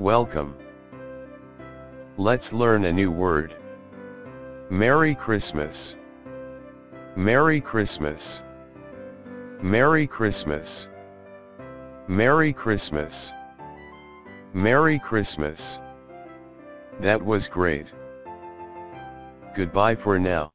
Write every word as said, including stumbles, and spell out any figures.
Welcome. Let's learn a new word. Merry Christmas. Merry Christmas. Merry Christmas. Merry Christmas. Merry Christmas. That was great. Goodbye for now.